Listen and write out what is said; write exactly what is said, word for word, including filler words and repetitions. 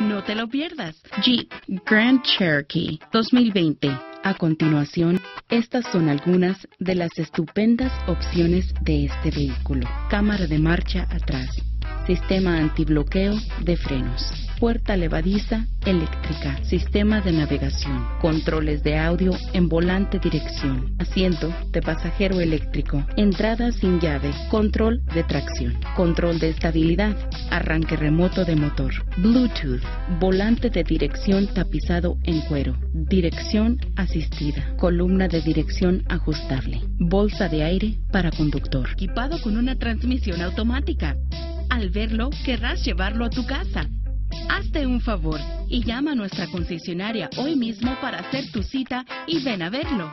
No te lo pierdas. Jeep Grand Cherokee dos mil veinte. A continuación, estas son algunas de las estupendas opciones de este vehículo. Cámara de marcha atrás, sistema antibloqueo de frenos, puerta levadiza eléctrica, sistema de navegación, controles de audio en volante dirección, asiento de pasajero eléctrico, entrada sin llave, control de tracción, control de estabilidad, arranque remoto de motor, Bluetooth, volante de dirección tapizado en cuero, dirección asistida, columna de dirección ajustable, bolsa de aire para conductor, equipado con una transmisión automática. Al verlo, querrás llevarlo a tu casa. Hazte un favor y llama a nuestra concesionaria hoy mismo para hacer tu cita y ven a verlo.